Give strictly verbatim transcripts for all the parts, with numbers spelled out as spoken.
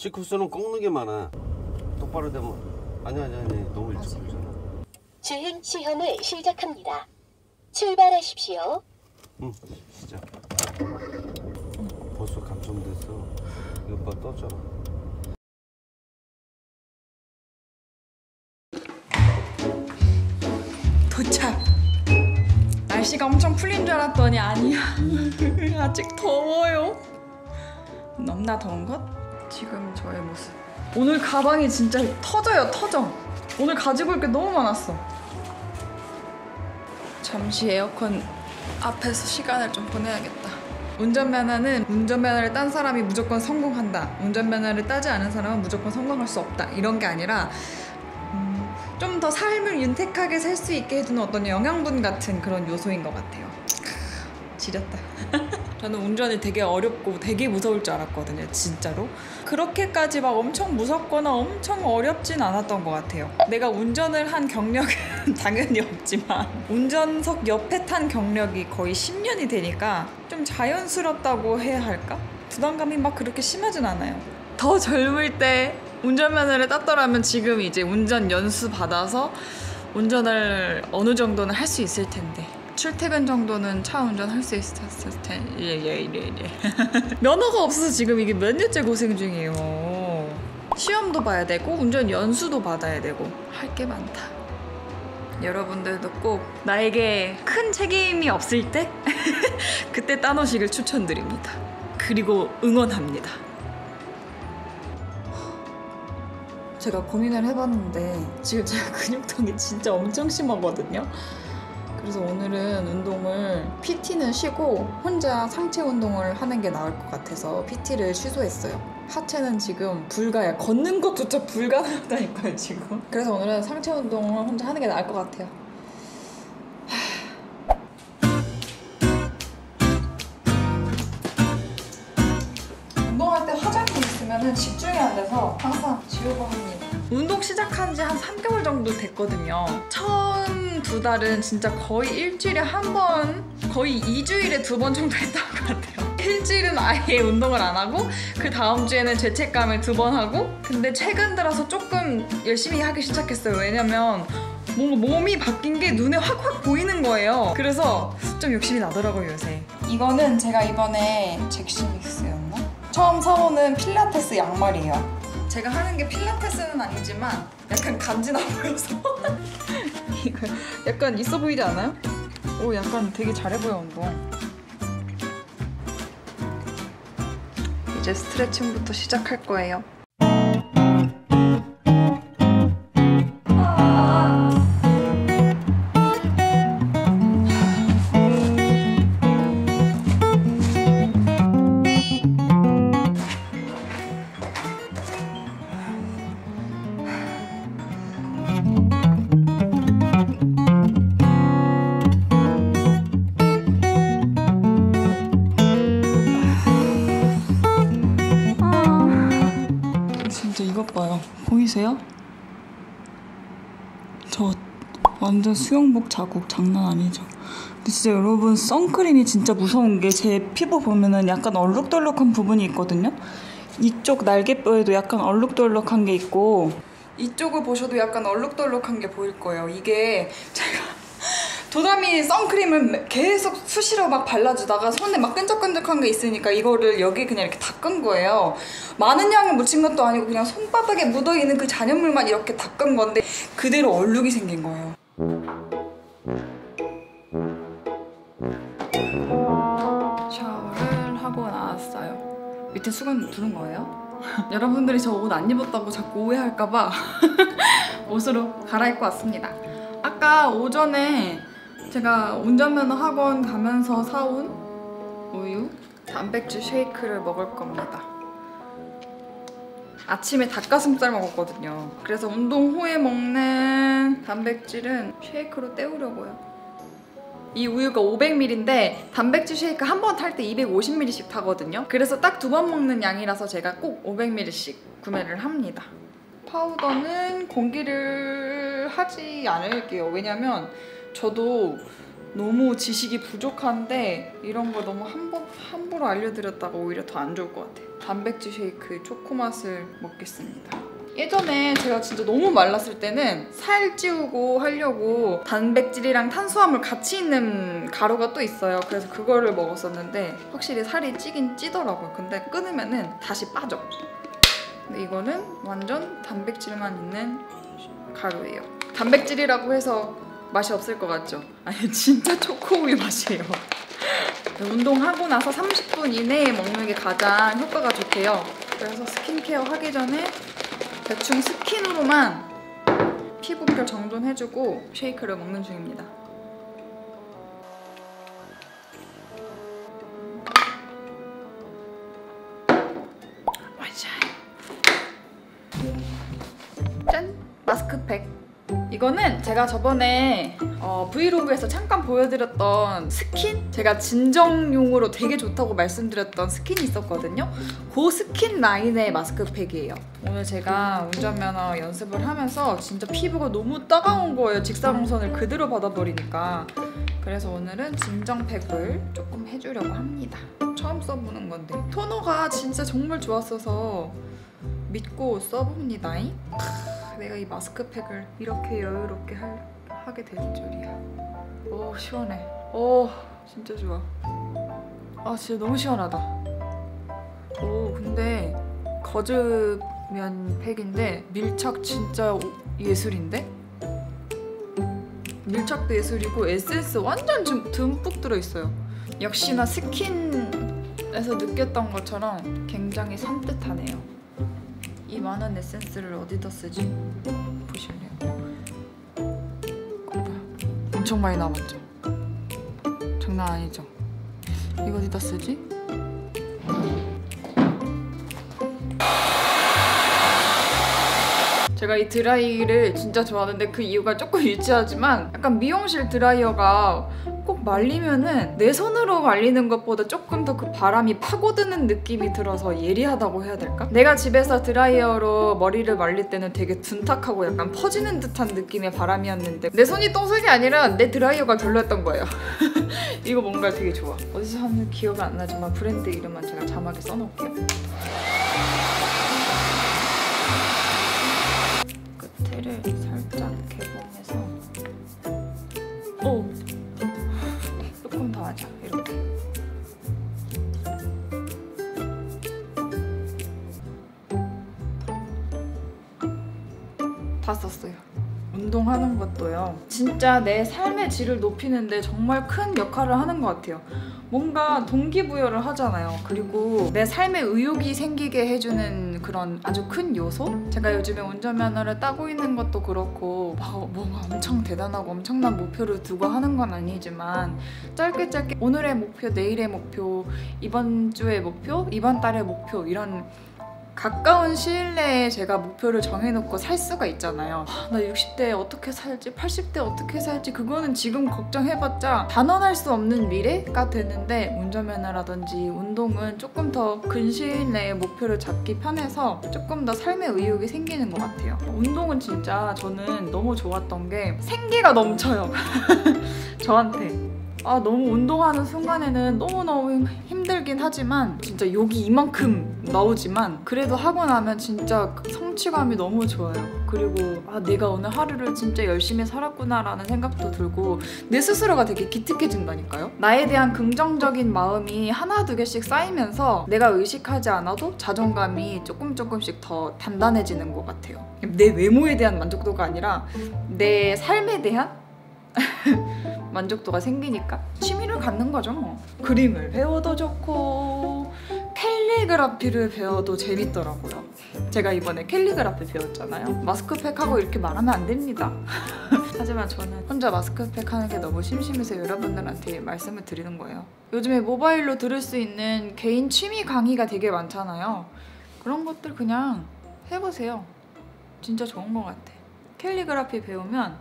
시크스는 꺾는 게 많아. 똑바로 되면 아니 아니 아니 너무 일찍 걸잖아. 주행 시험을 시작합니다. 출발하십시오. 응 시작. 응. 벌써 감정됐어. 이 오빠 떴잖아. 도착. 날씨가 엄청 풀린 줄 알았더니 아니야. 아직 더워요. 넘나 더운 것? 지금 저의 모습. 오늘 가방이 진짜 터져요, 터져. 오늘 가지고 올 게 너무 많았어. 잠시 에어컨 앞에서 시간을 좀 보내야겠다. 운전면허는 운전면허를 딴 사람이 무조건 성공한다, 운전면허를 따지 않은 사람은 무조건 성공할 수 없다, 이런 게 아니라 음, 좀 더 삶을 윤택하게 살 수 있게 해주는 어떤 영양분 같은 그런 요소인 것 같아요. 지렸다. 저는 운전이 되게 어렵고 되게 무서울 줄 알았거든요, 진짜로. 그렇게까지 막 엄청 무섭거나 엄청 어렵진 않았던 것 같아요. 내가 운전을 한 경력은 당연히 없지만 운전석 옆에 탄 경력이 거의 십 년이 되니까 좀 자연스럽다고 해야 할까? 부담감이 막 그렇게 심하진 않아요. 더 젊을 때 운전면허를 땄더라면 지금 이제 운전 연수 받아서 운전을 어느 정도는 할 수 있을 텐데. 출퇴근 정도는 차 운전할 수 있었을 텐데. 예예예 예, 예. 면허가 없어서 지금 이게 몇 년째 고생 중이에요. 시험도 봐야 되고 운전 연수도 받아야 되고 할 게 많다. 여러분들도 꼭 나에게 큰 책임이 없을 때 그때 따놓으시길 추천드립니다. 그리고 응원합니다. 제가 고민을 해봤는데 지금 제가 근육통이 진짜 엄청 심하거든요. 그래서 오늘은 운동을, 피티는 쉬고 혼자 상체 운동을 하는 게 나을 것 같아서 피티를 취소했어요. 하체는 지금 불가해. 걷는 것조차 불가능하다니까요, 지금. 그래서 오늘은 상체 운동을 혼자 하는 게 나을 것 같아요. 운동할 때 화장품 있으면 집중이 안 돼서 항상 지우고 합니다. 운동 시작한 지 한 삼 개월 정도 됐거든요. 처음 두 달은 진짜 거의 일주일에 한 번, 거의 이 주일에 두 번 정도 했던 것 같아요. 일주일은 아예 운동을 안 하고 그 다음 주에는 죄책감을 두 번 하고. 근데 최근 들어서 조금 열심히 하기 시작했어요. 왜냐면 뭔가 몸이 바뀐 게 눈에 확확 보이는 거예요. 그래서 좀 욕심이 나더라고요, 요새. 이거는 제가 이번에 잭시믹스였나? 처음 사오는 필라테스 양말이에요. 제가 하는 게 필라테스는 아니지만 약간 간지나 보여서 이거 약간 있어 보이지 않아요? 오, 약간 되게 잘해 보여, 운동. 이제 스트레칭부터 시작할 거예요. 보이세요? 저 완전 수영복 자국 장난 아니죠? 근데 진짜 여러분, 선크림이 진짜 무서운 게 제 피부 보면은 약간 얼룩덜룩한 부분이 있거든요? 이쪽 날개뼈에도 약간 얼룩덜룩한 게 있고 이쪽을 보셔도 약간 얼룩덜룩한 게 보일 거예요. 이게 제가 도담이 선크림을 계속 수시로 막 발라주다가 손에 막 끈적끈적한 게 있으니까 이거를 여기 그냥 이렇게 닦은 거예요. 많은 양을 묻힌 것도 아니고 그냥 손바닥에 묻어있는 그 잔여물만 이렇게 닦은 건데 그대로 얼룩이 생긴 거예요. 샤워를 하고 나왔어요. 밑에 수건 두는 거예요? 여러분들이 저 옷 안 입었다고 자꾸 오해할까봐 옷으로 갈아입고 왔습니다. 아까 오전에 제가 운전면허 학원 가면서 사온 우유 단백질 쉐이크를 먹을 겁니다. 아침에 닭가슴살 먹었거든요. 그래서 운동 후에 먹는 단백질은 쉐이크로 때우려고요. 이 우유가 오백 밀리리터인데 단백질 쉐이크 한 번 탈 때 이백오십 밀리리터씩 타거든요. 그래서 딱 두 번 먹는 양이라서 제가 꼭 오백 밀리리터씩 구매를 합니다. 파우더는 공기를 하지 않을게요. 왜냐면 저도 너무 지식이 부족한데 이런 거 너무 함부, 함부로 알려드렸다가 오히려 더 안 좋을 것 같아요. 단백질 쉐이크 초코맛을 먹겠습니다. 예전에 제가 진짜 너무 말랐을 때는 살 찌우고 하려고 단백질이랑 탄수화물 같이 있는 가루가 또 있어요. 그래서 그거를 먹었었는데 확실히 살이 찌긴 찌더라고요. 근데 끊으면은 다시 빠져. 근데 이거는 완전 단백질만 있는 가루예요. 단백질이라고 해서 맛이 없을 것 같죠? 아니 진짜 초코우유 맛이에요. 운동하고 나서 삼십 분 이내에 먹는 게 가장 효과가 좋대요. 그래서 스킨케어 하기 전에 대충 스킨으로만 피부결 정돈해주고 쉐이크를 먹는 중입니다. 완샷! 짠! 마스크팩! 이거는 제가 저번에 어, 브이로그에서 잠깐 보여드렸던 스킨? 제가 진정용으로 되게 좋다고 말씀드렸던 스킨이 있었거든요. 그 스킨 라인의 마스크팩이에요. 오늘 제가 운전면허 연습을 하면서 진짜 피부가 너무 따가운 거예요. 직사광선을 그대로 받아버리니까. 그래서 오늘은 진정팩을 조금 해주려고 합니다. 처음 써보는 건데 토너가 진짜 정말 좋았어서 믿고 써봅니다잉. 내가 이 마스크팩을 이렇게 여유롭게 할, 하게 될 줄이야. 오 시원해. 오 진짜 좋아. 아 진짜 너무 시원하다. 오 근데 거즈면 팩인데 밀착 진짜 예술인데? 밀착도 예술이고 에센스 완전 좀 듬뿍 들어있어요. 역시나 스킨에서 느꼈던 것처럼 굉장히 산뜻하네요. 이 많은 에센스를 어디다 쓰지? 보실래요? 엄청 많이 남았죠? 장난 아니죠? 이거 어디다 쓰지? 제가 이 드라이를 진짜 좋아하는데 그 이유가 조금 유치하지만 약간 미용실 드라이어가 꼭 말리면은 내 손으로 말리는 것보다 조금 더 그 바람이 파고드는 느낌이 들어서 예리하다고 해야 될까? 내가 집에서 드라이어로 머리를 말릴 때는 되게 둔탁하고 약간 퍼지는 듯한 느낌의 바람이었는데 내 손이 똥손이 아니라 내 드라이어가 별로였던 거예요. 이거 뭔가 되게 좋아. 어디서 하는 기억이 안 나지만 브랜드 이름만 제가 자막에 써놓을게요. 끝에를 살짝 개봉해서 오! 맞아, 이렇게. 다 썼어요. 운동하는 것도요. 진짜 내 삶의 질을 높이는데 정말 큰 역할을 하는 것 같아요. 뭔가 동기부여를 하잖아요. 그리고 내 삶에 의욕이 생기게 해주는 그런 아주 큰 요소? 제가 요즘에 운전면허를 따고 있는 것도 그렇고 막 뭔가 엄청 대단하고 엄청난 목표를 두고 하는 건 아니지만 짧게 짧게 오늘의 목표, 내일의 목표, 이번 주의 목표, 이번 달의 목표 이런 가까운 시일 내에 제가 목표를 정해놓고 살 수가 있잖아요. 나 육십 대에 어떻게 살지, 팔십 대에 어떻게 살지 그거는 지금 걱정해봤자 단언할 수 없는 미래가 되는데 운전면허라든지 운동은 조금 더 근시일 내에 목표를 잡기 편해서 조금 더 삶의 의욕이 생기는 것 같아요. 운동은 진짜 저는 너무 좋았던 게 생기가 넘쳐요. 저한테. 아 너무 운동하는 순간에는 너무너무 힘들긴 하지만 진짜 욕이 이만큼 나오지만 그래도 하고 나면 진짜 성취감이 너무 좋아요. 그리고 아 내가 오늘 하루를 진짜 열심히 살았구나 라는 생각도 들고 내 스스로가 되게 기특해진다니까요. 나에 대한 긍정적인 마음이 하나 두 개씩 쌓이면서 내가 의식하지 않아도 자존감이 조금 조금씩 더 단단해지는 것 같아요. 내 외모에 대한 만족도가 아니라 내 삶에 대한? 만족도가 생기니까 취미를 갖는 거죠 뭐. 그림을 배워도 좋고 캘리그라피를 배워도 재밌더라고요. 제가 이번에 캘리그라피 배웠잖아요. 마스크팩하고 이렇게 말하면 안 됩니다. 하지만 저는 혼자 마스크팩 하는 게 너무 심심해서 여러분들한테 말씀을 드리는 거예요. 요즘에 모바일로 들을 수 있는 개인 취미 강의가 되게 많잖아요. 그런 것들 그냥 해보세요. 진짜 좋은 것 같아. 캘리그라피 배우면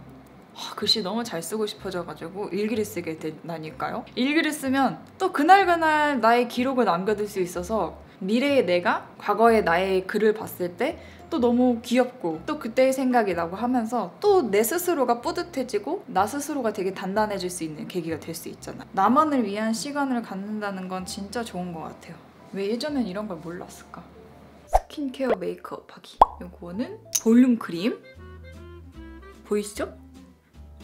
아, 글씨 너무 잘 쓰고 싶어져가지고 일기를 쓰게 된다니까요. 일기를 쓰면 또 그날그날 나의 기록을 남겨둘 수 있어서 미래의 내가 과거의 나의 글을 봤을 때 또 너무 귀엽고 또 그때의 생각이 나고 하면서 또 내 스스로가 뿌듯해지고 나 스스로가 되게 단단해질 수 있는 계기가 될 수 있잖아. 나만을 위한 시간을 갖는다는 건 진짜 좋은 것 같아요. 왜 예전엔 이런 걸 몰랐을까? 스킨케어 메이크업 하기. 요거는 볼륨 크림 보이시죠?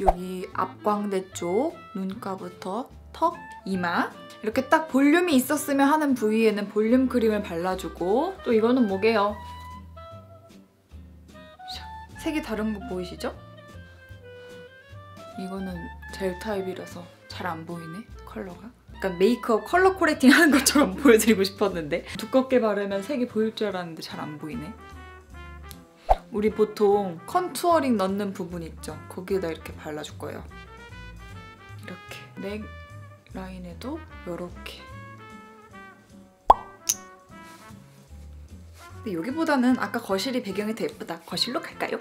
여기 앞광대 쪽, 눈가부터 턱, 이마 이렇게 딱 볼륨이 있었으면 하는 부위에는 볼륨 크림을 발라주고 또 이거는 뭐게요? 색이 다른 거 보이시죠? 이거는 젤 타입이라서 잘 안 보이네, 컬러가. 약간 메이크업 컬러 코렉팅 하는 것처럼 보여드리고 싶었는데 두껍게 바르면 색이 보일 줄 알았는데 잘 안 보이네. 우리 보통 컨투어링 넣는 부분 있죠? 거기에다 이렇게 발라줄 거예요. 이렇게 넥 라인에도 이렇게. 근데 여기보다는 아까 거실이 배경이 더 예쁘다. 거실로 갈까요?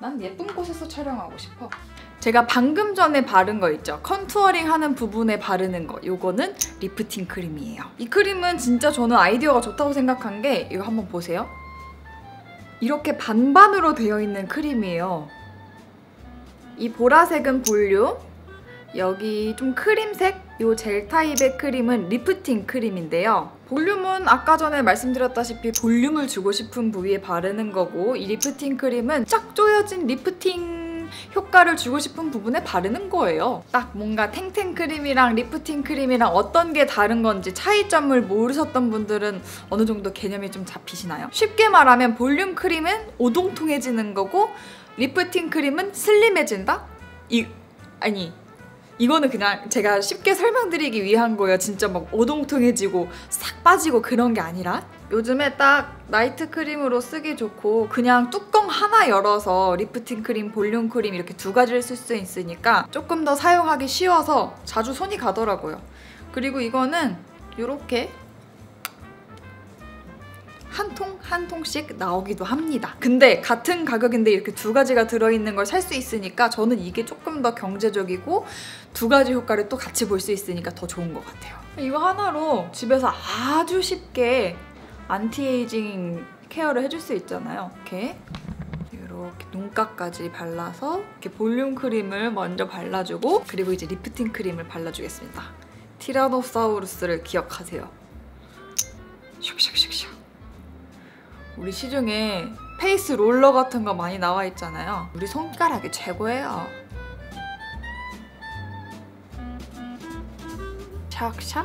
난 예쁜 곳에서 촬영하고 싶어. 제가 방금 전에 바른 거 있죠? 컨투어링 하는 부분에 바르는 거. 요거는 리프팅 크림이에요. 이 크림은 진짜 저는 아이디어가 좋다고 생각한 게 이거 한번 보세요. 이렇게 반반으로 되어 있는 크림이에요. 이 보라색은 볼륨, 여기 좀 크림색, 이 젤 타입의 크림은 리프팅 크림인데요. 볼륨은 아까 전에 말씀드렸다시피 볼륨을 주고 싶은 부위에 바르는 거고 이 리프팅 크림은 쫙 조여진 리프팅 효과를 주고 싶은 부분에 바르는 거예요. 딱 뭔가 탱탱 크림이랑 리프팅 크림이랑 어떤 게 다른 건지 차이점을 모르셨던 분들은 어느 정도 개념이 좀 잡히시나요? 쉽게 말하면 볼륨 크림은 오동통해지는 거고 리프팅 크림은 슬림해진다? 이... 아니... 이거는 그냥 제가 쉽게 설명드리기 위한 거예요. 진짜 막 오동통해지고 싹 빠지고 그런 게 아니라 요즘에 딱 나이트 크림으로 쓰기 좋고 그냥 뚜껑 하나 열어서 리프팅 크림, 볼륨 크림 이렇게 두 가지를 쓸 수 있으니까 조금 더 사용하기 쉬워서 자주 손이 가더라고요. 그리고 이거는 이렇게 한 통, 한 통씩 나오기도 합니다. 근데 같은 가격인데 이렇게 두 가지가 들어있는 걸 살 수 있으니까 저는 이게 조금 더 경제적이고 두 가지 효과를 또 같이 볼 수 있으니까 더 좋은 것 같아요. 이거 하나로 집에서 아주 쉽게 안티에이징 케어를 해줄 수 있잖아요. 이렇게 이렇게 눈가까지 발라서 이렇게 볼륨 크림을 먼저 발라주고 그리고 이제 리프팅 크림을 발라주겠습니다. 티라노사우루스를 기억하세요. 슉슉슉슉. 우리 시중에 페이스 롤러 같은 거 많이 나와 있잖아요. 우리 손가락이 최고예요. 샥샥.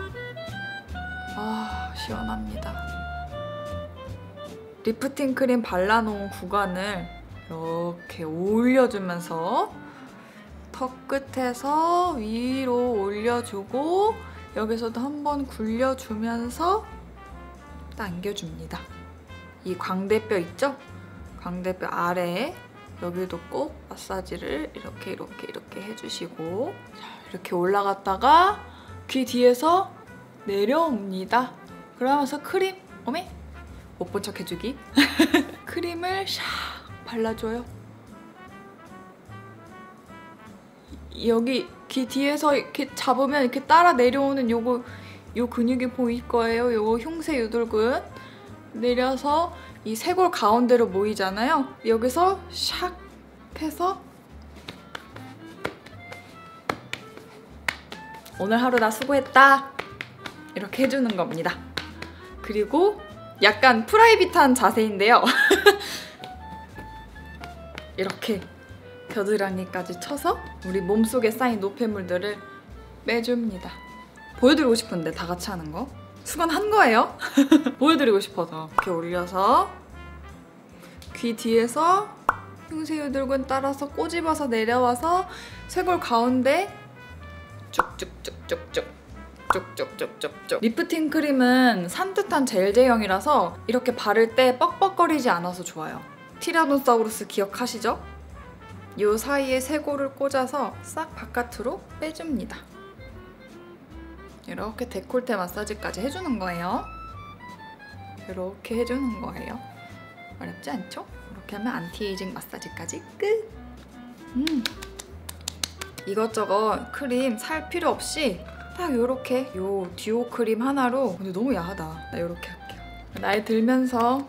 아, 시원합니다. 리프팅 크림 발라놓은 구간을 이렇게 올려주면서 턱 끝에서 위로 올려주고 여기서도 한번 굴려주면서 당겨줍니다. 이 광대뼈 있죠? 광대뼈 아래에 여기도 꼭 마사지를 이렇게 이렇게 이렇게 해주시고 이렇게 올라갔다가 귀 뒤에서 내려옵니다. 그러면서 크림, 어메? 못 본 척 해주기. 크림을 샥 발라줘요. 여기 귀 뒤에서 이렇게 잡으면 이렇게 따라 내려오는 요거 요 근육이 보일 거예요. 요거 흉쇄 유돌근. 내려서 이 쇄골 가운데로 모이잖아요. 여기서 샥 해서 오늘 하루 나 수고했다 이렇게 해주는 겁니다. 그리고 약간 프라이빗한 자세인데요. 이렇게 겨드랑이까지 쳐서 우리 몸속에 쌓인 노폐물들을 빼줍니다. 보여드리고 싶은데 다 같이 하는 거 수건한 거예요. 보여드리고 싶어서 이렇게 올려서 귀 뒤에서 흉쇄 유돌근 따라서 꼬집어서 내려와서 쇄골 가운데 쭉쭉쭉쭉쭉 쭉쭉쭉쭉쭉. 리프팅 크림은 산뜻한 젤 제형이라서 이렇게 바를 때 뻑뻑거리지 않아서 좋아요. 티라노사우루스 기억하시죠? 이 사이에 쇠고를 꽂아서 싹 바깥으로 빼줍니다. 이렇게 데콜테 마사지까지 해주는 거예요. 이렇게 해주는 거예요. 어렵지 않죠? 이렇게 하면 안티에이징 마사지까지 끝! 음. 이것저것 크림 살 필요 없이 딱 요렇게 요 듀오 크림 하나로. 근데 너무 야하다. 나 요렇게 할게요. 나이 들면서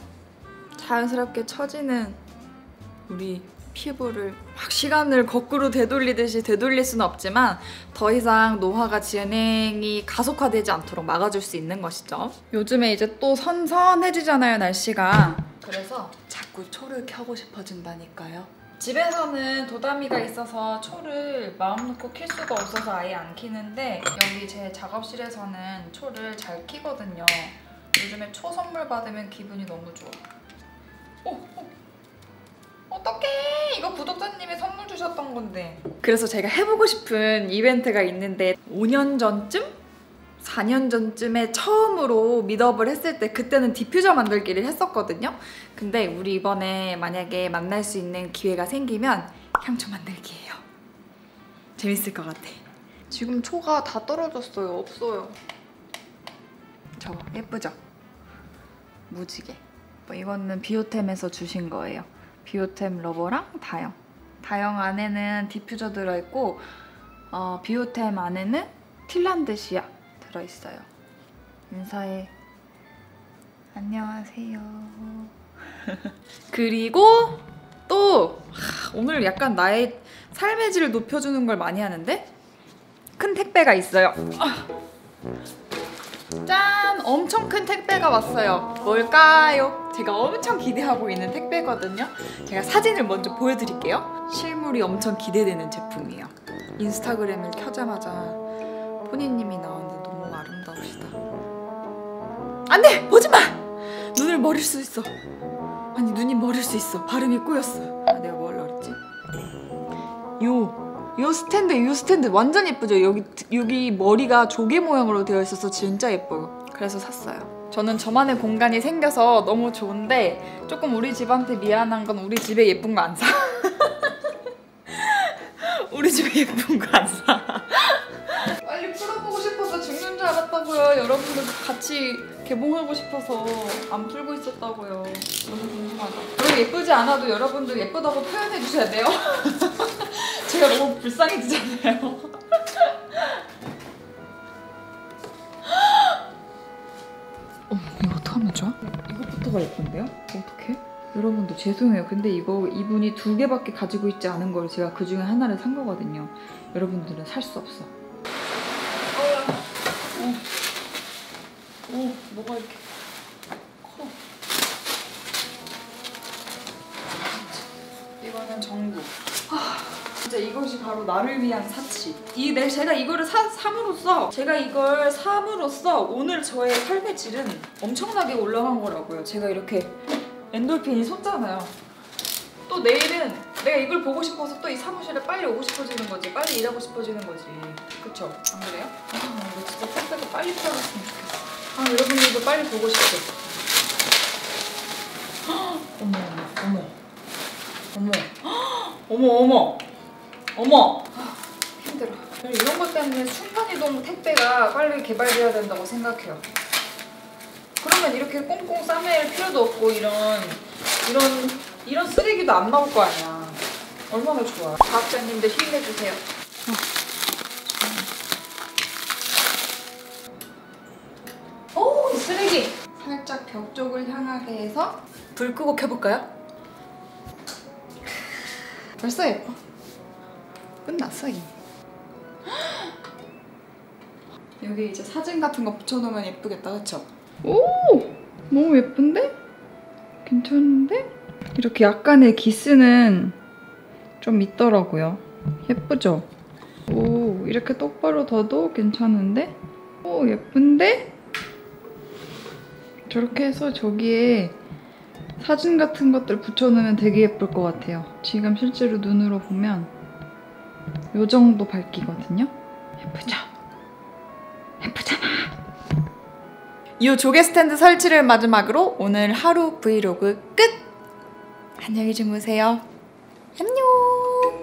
자연스럽게 처지는 우리 피부를 막 시간을 거꾸로 되돌리듯이 되돌릴 수는 없지만 더 이상 노화가 진행이 가속화되지 않도록 막아줄 수 있는 것이죠. 요즘에 이제 또 선선해지잖아요, 날씨가. 그래서 자꾸 초를 켜고 싶어진다니까요. 집에서는 도다미가 있어서 초를 마음 놓고 켤 수가 없어서 아예 안 켜는데 여기 제 작업실에서는 초를 잘 켜거든요. 요즘에 초 선물 받으면 기분이 너무 좋아. 오! 오. 어떡해! 이거 구독자님이 선물 주셨던 건데. 그래서 제가 해보고 싶은 이벤트가 있는데 오 년 전쯤? 사 년 전쯤에 처음으로 밋업을 했을 때 그때는 디퓨저 만들기를 했었거든요. 근데 우리 이번에 만약에 만날 수 있는 기회가 생기면 향초 만들기예요. 재밌을 것 같아. 지금 초가 다 떨어졌어요. 없어요. 저거 예쁘죠? 무지개. 뭐 이거는 비오템에서 주신 거예요. 비오템 러버랑 다영. 다영 안에는 디퓨저 들어있고 어, 비오템 안에는 틸란드시아 들어있어요. 인사해. 안녕하세요. 그리고 또 하, 오늘 약간 나의 삶의 질을 높여주는 걸 많이 하는데 큰 택배가 있어요. 아. 짠! 엄청 큰 택배가 왔어요. 뭘까요? 제가 엄청 기대하고 있는 택배거든요. 제가 사진을 먼저 보여드릴게요. 실물이 엄청 기대되는 제품이에요. 인스타그램을 켜자마자 포니님이 나오는데 너무 아름다우시다. 안 돼! 보지 마! 눈을 머릴 수 있어. 아니 눈이 머릴 수 있어. 발음이 꼬였어. 아, 내가 뭘 넣었지? 요! 요 스탠드, 요 스탠드 완전 예쁘죠? 여기, 여기 머리가 조개 모양으로 되어 있어서 진짜 예뻐요. 그래서 샀어요. 저는 저만의 공간이 생겨서 너무 좋은데 조금 우리 집한테 미안한 건 우리 집에 예쁜 거 안 사. 우리 집에 예쁜 거 안 사. 빨리 풀어보고 싶어서 죽는 줄 알았다고요. 여러분들 같이 개봉하고 싶어서 안 풀고 있었다고요. 너무 궁금하다. 그리고 예쁘지 않아도 여러분들 예쁘다고 표현해 주셔야 돼요. 제가 너무 불쌍해지잖아요. 이것부터가 예쁜데요? 어떡해? 여러분도 죄송해요. 근데 이거 이분이 두 개밖에 가지고 있지 않은 걸 제가 그 중에 하나를 산 거거든요. 여러분들은 살 수 없어. 오, 오, 뭐가 이렇게 커. 이거는 전구. 진짜 이것이 바로 나를 위한 사치. 이, 내, 제가 이거를 사, 삼으로써 제가 이걸 삼으로써 오늘 저의 삶의 질은 엄청나게 올라간 거라고요. 제가 이렇게 엔돌핀이 솟잖아요. 또 내일은 내가 이걸 보고 싶어서 또 이 사무실에 빨리 오고 싶어지는 거지. 빨리 일하고 싶어지는 거지. 그쵸? 안 그래요? 아, 이거 진짜 택배가 빨리 풀어줬으면 좋겠어. 아, 여러분들도 빨리 보고 싶어. 어머 어머 어머 어머 어머 어머 어머! 아, 힘들어. 이런 것 때문에 순간이동 택배가 빨리 개발되어야 된다고 생각해요. 그러면 이렇게 꽁꽁 싸맬 필요도 없고 이런 이런 이런 쓰레기도 안 나올 거 아니야. 얼마나 좋아. 과학자님들 힘내주세요. 어. 오! 쓰레기! 살짝 벽 쪽을 향하게 해서 불 끄고 켜볼까요? 벌써 예뻐. 끝났어. 이미. 여기 이제 사진 같은 거 붙여놓으면 예쁘겠다, 그쵸? 오! 너무 예쁜데? 괜찮은데? 이렇게 약간의 기스는 좀 있더라고요. 예쁘죠? 오, 이렇게 똑바로 둬도 괜찮은데? 오, 예쁜데? 저렇게 해서 저기에 사진 같은 것들 붙여놓으면 되게 예쁠 것 같아요. 지금 실제로 눈으로 보면 요 정도 밝기거든요? 예쁘죠? 예쁘잖아! 이 조개 스탠드 설치를 마지막으로 오늘 하루 브이로그 끝! 안녕히 주무세요. 안녕!